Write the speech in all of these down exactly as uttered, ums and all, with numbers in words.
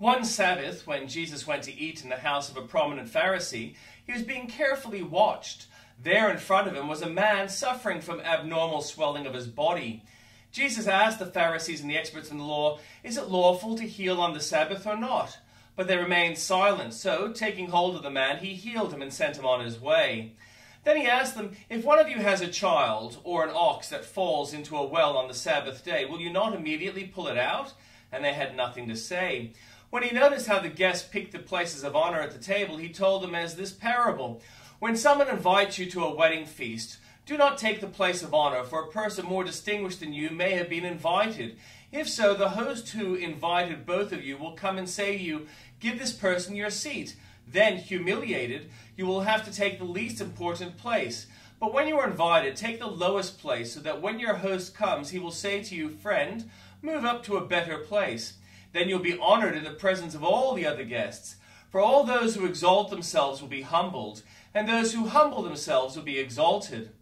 One Sabbath, when Jesus went to eat in the house of a prominent Pharisee, he was being carefully watched. There in front of him was a man suffering from abnormal swelling of his body. Jesus asked the Pharisees and the experts in the law, "Is it lawful to heal on the Sabbath or not?" But they remained silent, so, taking hold of the man, he healed him and sent him on his way. Then he asked them, "If one of you has a child or an ox that falls into a well on the Sabbath day, will you not immediately pull it out?" And they had nothing to say. When he noticed how the guests picked the places of honor at the table, he told them as this parable, "When someone invites you to a wedding feast, do not take the place of honor, for a person more distinguished than you may have been invited. If so, the host who invited both of you will come and say to you, 'Give this person your seat.' Then, humiliated, you will have to take the least important place. But when you are invited, take the lowest place, so that when your host comes, he will say to you, 'Friend, move up to a better place.' Then you'll be honored in the presence of all the other guests. For all those who exalt themselves will be humbled, and those who humble themselves will be exalted."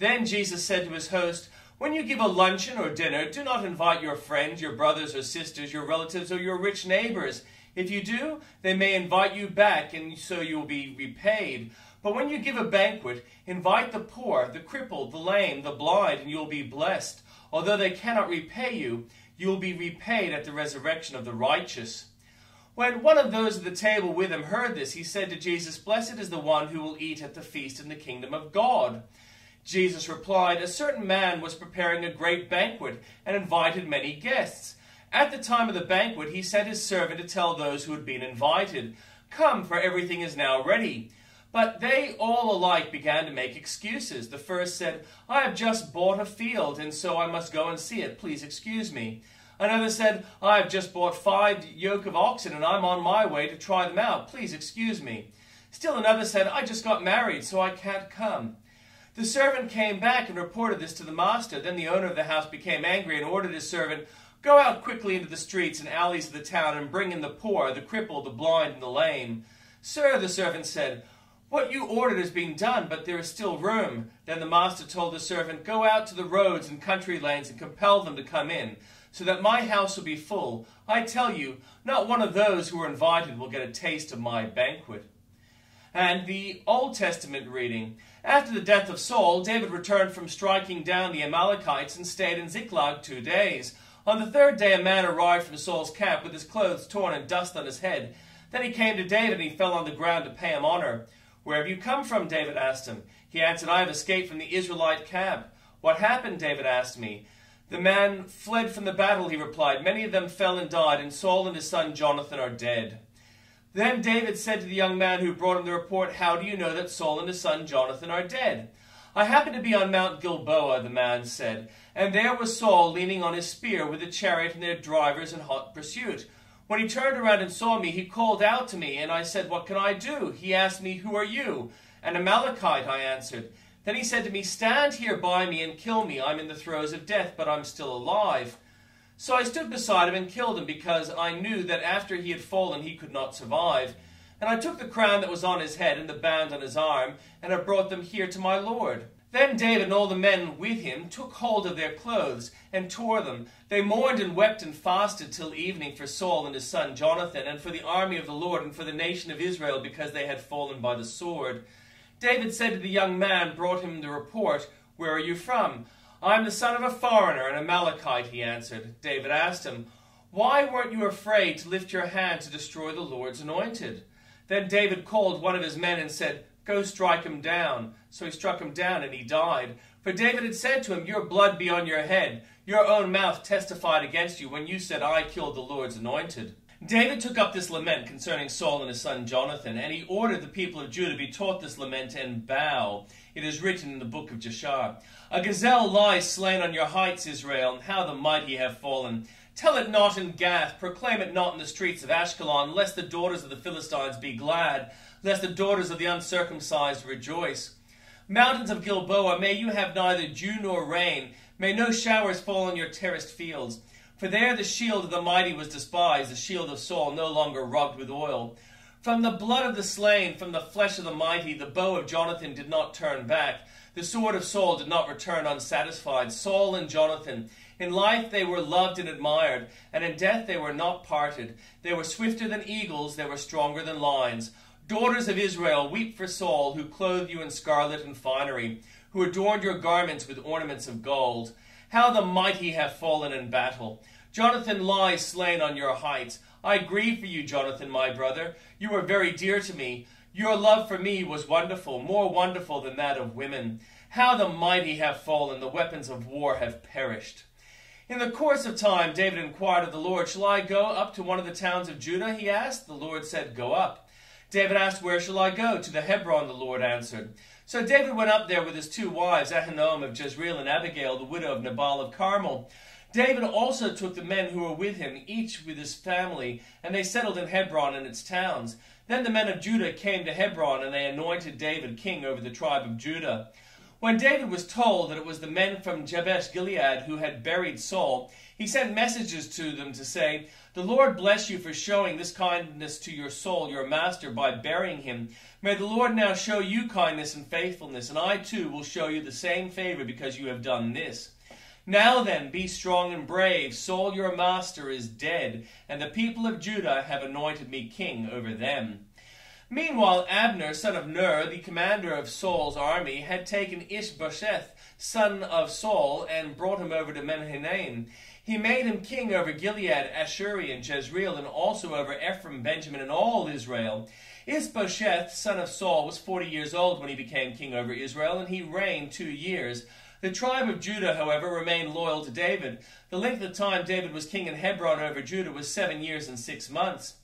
Then Jesus said to his host, "When you give a luncheon or dinner, do not invite your friends, your brothers or sisters, your relatives, or your rich neighbors. If you do, they may invite you back, and so you will be repaid. But when you give a banquet, invite the poor, the crippled, the lame, the blind, and you will be blessed. Although they cannot repay you, you will be repaid at the resurrection of the righteous." When one of those at the table with him heard this, he said to Jesus, "Blessed is the one who will eat at the feast in the kingdom of God." Jesus replied, "A certain man was preparing a great banquet and invited many guests. At the time of the banquet, he sent his servant to tell those who had been invited, 'Come, for everything is now ready.' But they all alike began to make excuses. The first said, 'I have just bought a field, and so I must go and see it. Please excuse me.' Another said, 'I have just bought five yoke of oxen, and I'm on my way to try them out. Please excuse me.' Still another said, 'I just got married, so I can't come.' The servant came back and reported this to the master. Then the owner of the house became angry and ordered his servant, 'Go out quickly into the streets and alleys of the town and bring in the poor, the crippled, the blind, and the lame.' 'Sir,' the servant said, 'what you ordered is being done, but there is still room.' Then the master told the servant, 'Go out to the roads and country lanes and compel them to come in, so that my house will be full. I tell you, not one of those who are invited will get a taste of my banquet." And the Old Testament reading. After the death of Saul, David returned from striking down the Amalekites and stayed in Ziklag two days. On the third day a man arrived from Saul's camp with his clothes torn and dust on his head. Then he came to David and he fell on the ground to pay him honor. "Where have you come from?" David asked him. He answered, "I have escaped from the Israelite camp." "What happened?" David asked me. "The man fled from the battle," he replied. "Many of them fell and died, and Saul and his son Jonathan are dead." Then David said to the young man who brought him the report, "How do you know that Saul and his son Jonathan are dead?" "I happened to be on Mount Gilboa," the man said, "and there was Saul leaning on his spear with a chariot and their drivers in hot pursuit. When he turned around and saw me, he called out to me, and I said, 'What can I do?' He asked me, 'Who are you?' 'An Amalekite,' I answered. Then he said to me, 'Stand here by me and kill me. I'm in the throes of death, but I'm still alive.' So I stood beside him and killed him, because I knew that after he had fallen he could not survive. And I took the crown that was on his head and the band on his arm, and I brought them here to my lord." Then David and all the men with him took hold of their clothes and tore them. They mourned and wept and fasted till evening for Saul and his son Jonathan, and for the army of the Lord, and for the nation of Israel, because they had fallen by the sword. David said to the young man, brought him the report, "Where are you from?" "I am the son of a foreigner, an Amalekite," he answered. David asked him, "Why weren't you afraid to lift your hand to destroy the Lord's anointed?" Then David called one of his men and said, "Go strike him down." So he struck him down, and he died. For David had said to him, "Your blood be on your head. Your own mouth testified against you when you said, 'I killed the Lord's anointed.'" David took up this lament concerning Saul and his son Jonathan, and he ordered the people of Judah to be taught this lament and bow. It is written in the book of Jashar, "A gazelle lies slain on your heights, Israel, and how the mighty have fallen. Tell it not in Gath, proclaim it not in the streets of Ashkelon, lest the daughters of the Philistines be glad, lest the daughters of the uncircumcised rejoice. Mountains of Gilboa, may you have neither dew nor rain, may no showers fall on your terraced fields. For there the shield of the mighty was despised, the shield of Saul no longer rubbed with oil. From the blood of the slain, from the flesh of the mighty, the bow of Jonathan did not turn back. The sword of Saul did not return unsatisfied. Saul and Jonathan, In life they were loved and admired, and in death they were not parted. They were swifter than eagles, they were stronger than lions. Daughters of Israel, weep for Saul, who clothed you in scarlet and finery, who adorned your garments with ornaments of gold. How the mighty have fallen in battle. Jonathan lies slain on your heights. I grieve for you, Jonathan, my brother. You were very dear to me. Your love for me was wonderful, more wonderful than that of women. How the mighty have fallen, the weapons of war have perished. In the course of time, David inquired of the Lord, shall I go up to one of the towns of Judah, he asked. The Lord said, go up. David asked, where shall I go? To the Hebron, the Lord answered. So David went up there with his two wives, Ahinoam of Jezreel and Abigail, the widow of Nabal of Carmel. David also took the men who were with him, each with his family, and they settled in Hebron and its towns. Then the men of Judah came to Hebron, and they anointed David king over the tribe of Judah. When David was told that it was the men from Jabesh-Gilead who had buried Saul, he sent messages to them to say, the Lord bless you for showing this kindness to your soul, your master, by burying him. May the Lord now show you kindness and faithfulness, and I too will show you the same favor because you have done this. Now then, be strong and brave. Saul your master is dead, and the people of Judah have anointed me king over them. Meanwhile, Abner, son of Ner, the commander of Saul's army, had taken Ish-bosheth, son of Saul, and brought him over to Mahanaim. He made him king over Gilead, Asher, and Jezreel, and also over Ephraim, Benjamin, and all Israel. Ish-bosheth, son of Saul, was forty years old when he became king over Israel, and he reigned two years. The tribe of Judah, however, remained loyal to David. The length of time David was king in Hebron over Judah was seven years and six months.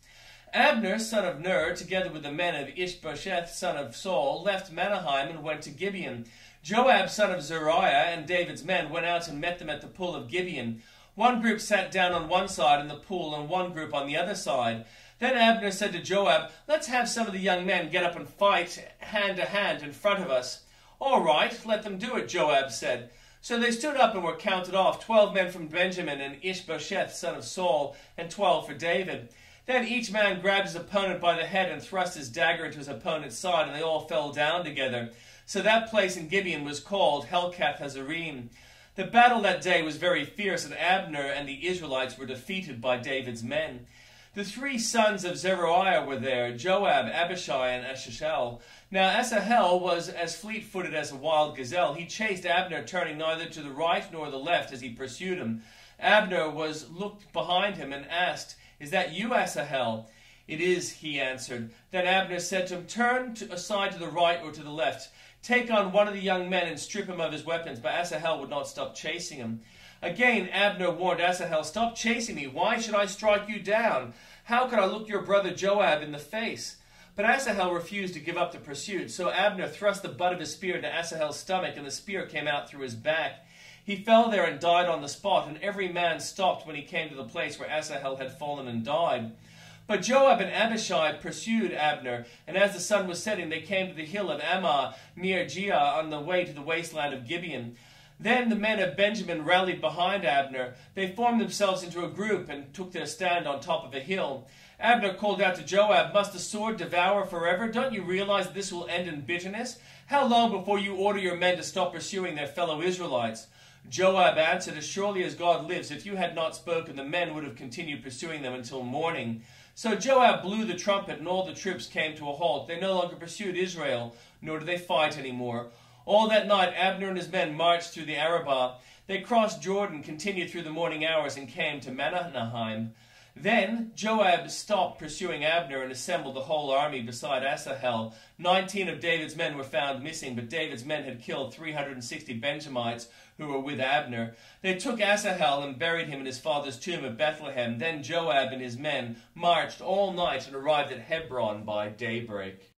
Abner, son of Ner, together with the men of Ish-bosheth, son of Saul, left Mahanaim and went to Gibeon. Joab, son of Zeruiah, and David's men went out and met them at the pool of Gibeon. One group sat down on one side in the pool and one group on the other side. Then Abner said to Joab, let's have some of the young men get up and fight hand to hand in front of us. All right, let them do it, Joab said. So they stood up and were counted off, twelve men from Benjamin and Ish-bosheth, son of Saul, and twelve for David. Then each man grabbed his opponent by the head and thrust his dagger into his opponent's side, and they all fell down together. So that place in Gibeon was called Helcath-Hazarim. The battle that day was very fierce, and Abner and the Israelites were defeated by David's men. The three sons of Zeruiah were there, Joab, Abishai, and Asahel. Now Asahel was as fleet-footed as a wild gazelle. He chased Abner, turning neither to the right nor the left as he pursued him. Abner was looked behind him and asked, is that you, Asahel? It is, he answered. Then Abner said to him, turn to, aside to the right or to the left. Take on one of the young men and strip him of his weapons. But Asahel would not stop chasing him. Again, Abner warned Asahel, stop chasing me. Why should I strike you down? How could I look your brother Joab in the face? But Asahel refused to give up the pursuit. So Abner thrust the butt of his spear into Asahel's stomach, and the spear came out through his back. He fell there and died on the spot, and every man stopped when he came to the place where Asahel had fallen and died. But Joab and Abishai pursued Abner, and as the sun was setting, they came to the hill of Ammah near Giah on the way to the wasteland of Gibeon. Then the men of Benjamin rallied behind Abner. They formed themselves into a group and took their stand on top of a hill. Abner called out to Joab, must the sword devour forever? Don't you realize this will end in bitterness? How long before you order your men to stop pursuing their fellow Israelites? Joab answered, as surely as God lives, if you had not spoken, the men would have continued pursuing them until morning. So Joab blew the trumpet, and all the troops came to a halt. They no longer pursued Israel, nor did they fight anymore. All that night Abner and his men marched through the Arabah. They crossed Jordan, continued through the morning hours, and came to Mahanaim. Then Joab stopped pursuing Abner and assembled the whole army beside Asahel. Nineteen of David's men were found missing, but David's men had killed three hundred sixty Benjamites who were with Abner. They took Asahel and buried him in his father's tomb at Bethlehem. Then Joab and his men marched all night and arrived at Hebron by daybreak.